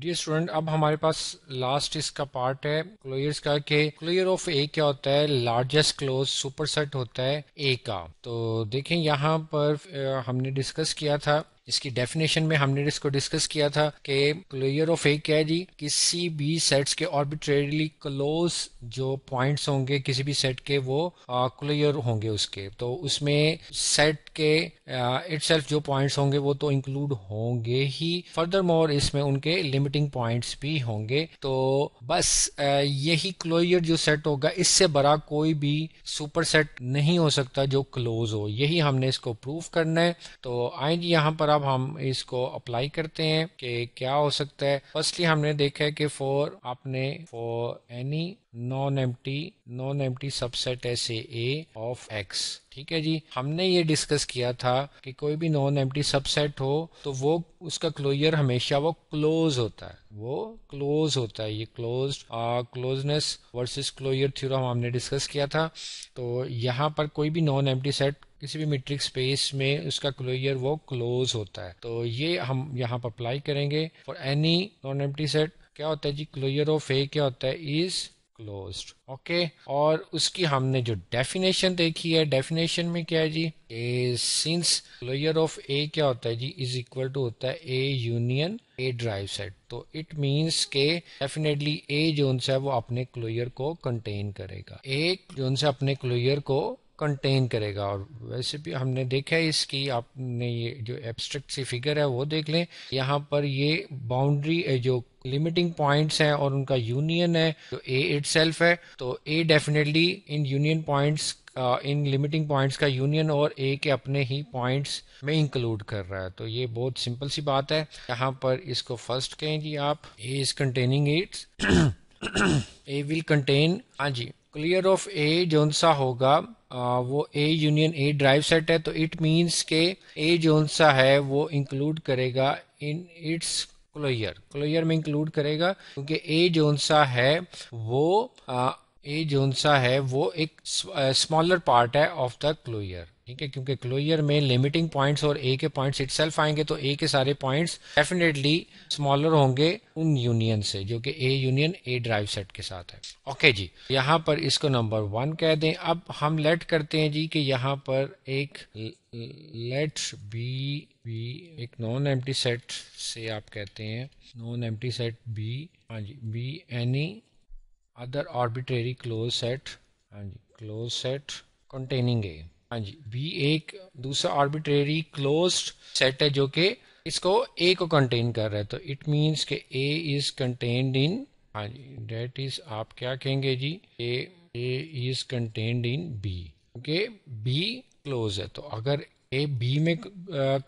Dear student, अब हमारे पास last इसका पार्ट है क्लोयर्स का, कि क्लोयर ऑफ ए क्या होता है? लार्जेस्ट क्लोज सुपरसेट होता है ए का। तो देखें यहाँ पर हमने डिस्कस किया था, इसकी डेफिनेशन में हमने इसको डिस्कस किया था कि क्लोयर ऑफ ए क्या है जी, किसी भी सेट्स के ऑर्बिट्रेरीली क्लोज जो पॉइंट्स होंगे किसी भी सेट के वो क्लोयर होंगे उसके। तो उसमें सेट के इटसेल्फ जो पॉइंट्स होंगे वो तो इंक्लूड होंगे ही, फर्दर मोर इसमें उनके लिमिटिंग पॉइंट्स भी होंगे। तो बस यही क्लोयर जो सेट होगा इससे बड़ा कोई भी सुपर सेट नहीं हो सकता जो क्लोज हो, यही हमने इसको प्रूव करना है। तो आए जी यहाँ पर अब हम इसको अप्लाई करते हैं कि क्या हो सकता है। फर्स्टली हमने देखा है कि for any non empty subset ऐसे ए ऑफ एक्स, ठीक है जी। हमने ये डिस्कस किया था कि कोई भी नॉन एम्प्टी सबसेट हो तो वो उसका क्लोयर हमेशा वो क्लोज होता है। ये क्लोजनेस वर्सेस क्लोयर थ्योरम हमने डिस्कस किया था। तो यहाँ पर कोई भी नॉन एम्प्टी सेट किसी भी मैट्रिक्स स्पेस में उसका क्लोयर वो क्लोज होता है। तो ये हम यहाँ पर अप्लाई करेंगे। For any non empty set क्या होता है जी, क्लोयर ऑफ ए क्या होता है, इज क्लोज्ड। ओके, और उसकी हमने जो डेफिनेशन देखी है, डेफिनेशन में क्या है जी, सिंस क्लोयर ऑफ ए क्या होता है जी, इज इक्वल टू होता है A union A derived set. तो इट मींस के डेफिनेटली ए जोन्स है वो अपने क्लोयर को कंटेन करेगा, ए जोन्स अपने क्लोयर को कंटेन करेगा। और वैसे भी हमने देखा है इसकी, आपने ये जो एब्स्ट्रैक्ट सी फिगर है वो देख लें, यहाँ पर ये बाउंड्री जो लिमिटिंग पॉइंट्स हैं और उनका यूनियन है जो ए इटसेल्फ है। तो A definitely in union points in limiting points का यूनियन और ए के अपने ही पॉइंट्स में इंक्लूड कर रहा है। तो ये बहुत सिंपल सी बात है। यहाँ पर इसको फर्स्ट कहें जी आप, A is containing its A will contain, हाँ जी, क्लियर ऑफ ए जोन सा होगा वो A union A derived set है। तो इट मींस के ए जोन सा है वो इंक्लूड करेगा इन इट्स क्लोयर, क्लोयर में इंक्लूड करेगा, क्योंकि ए जोन सा है वो एक स्मॉलर पार्ट है ऑफ द क्लोयर, ठीक है, क्योंकि क्लोयर में लिमिटिंग पॉइंट्स और ए के पॉइंट्स इटसेल्फ आएंगे। तो ए के सारे पॉइंट्स डेफिनेटली स्मॉलर होंगे उन यूनियन से जो कि A union A derived set के साथ है। ओके जी, यहाँ पर इसको नंबर 1 कह दें। अब हम लेट करते हैं जी कि यहाँ पर एक लेट बी एक नॉन एम्प्टी सेट से आप कहते हैं नॉन एम्प्टी सेट बी, हाँ जी, B any other arbitrary close set, हाँ जी, क्लोज सेट कंटेनिंग ए, हाँ जी, बी एक दूसरा आर्बिट्रेरी क्लोज्ड सेट है जो कि इसको ए को कंटेन कर रहा है। तो इट मींस के ए इज कंटेन्ड इन, हाँ जी, डेट इज आप क्या कहेंगे जी, A is contained in B, क्योंकि बी क्लोज है। तो अगर ए बी में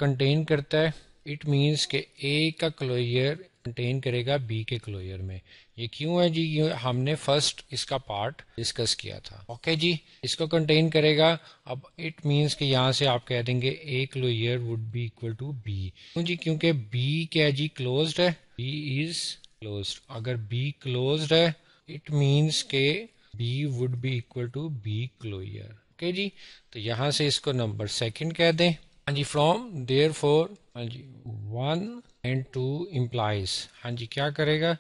कंटेन करता है इट मींस के ए का क्लोयर कंटेन करेगा बी के क्लोयर में। ये क्यों है जी, ये हमने फर्स्ट इसका पार्ट डिस्कस किया था। ओके जी, इसको कंटेन करेगा। अब इट मींस कि यहाँ से आप कह देंगे A closure would be equal to B, क्यों जी, क्योंकि बी क्या जी, क्लोज्ड है, बी इज क्लोज्ड। अगर बी क्लोज्ड है इट मींस के B would be equal to B closure. Okay जी, तो यहाँ से इसको नंबर 2 कह दें। हाँ जी, फ्रॉम देयर फोर, हाँ जी, 1 and 2 implies, हाँ जी, क्या करेगा,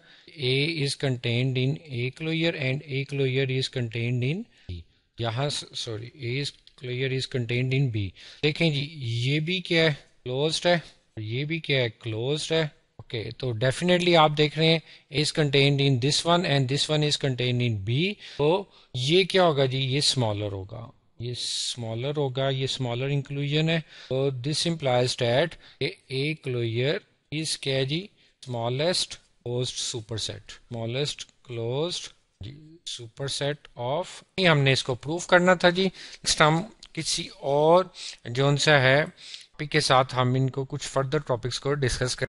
A is contained in A cloyer and A cloyer is contained in B. A cloyer is contained in B. देखें जी, ये भी क्या है, closed है, ये भी क्या है, closed है। ओके, तो डेफिनेटली आप देख रहे हैं A is contained in this one and this one is contained in B. तो ये क्या होगा जी, ये smaller होगा, ये स्मॉलर होगा, ये स्मॉलर इंक्लूजन है। तो this implies that A closure is क्या जी, smallest closed superset, smallest closed superset of, हमने इसको प्रूव करना था जी। नेक्स्ट हम किसी और जोन सा है के साथ हम इनको कुछ फर्दर टॉपिक्स को डिस्कस करें।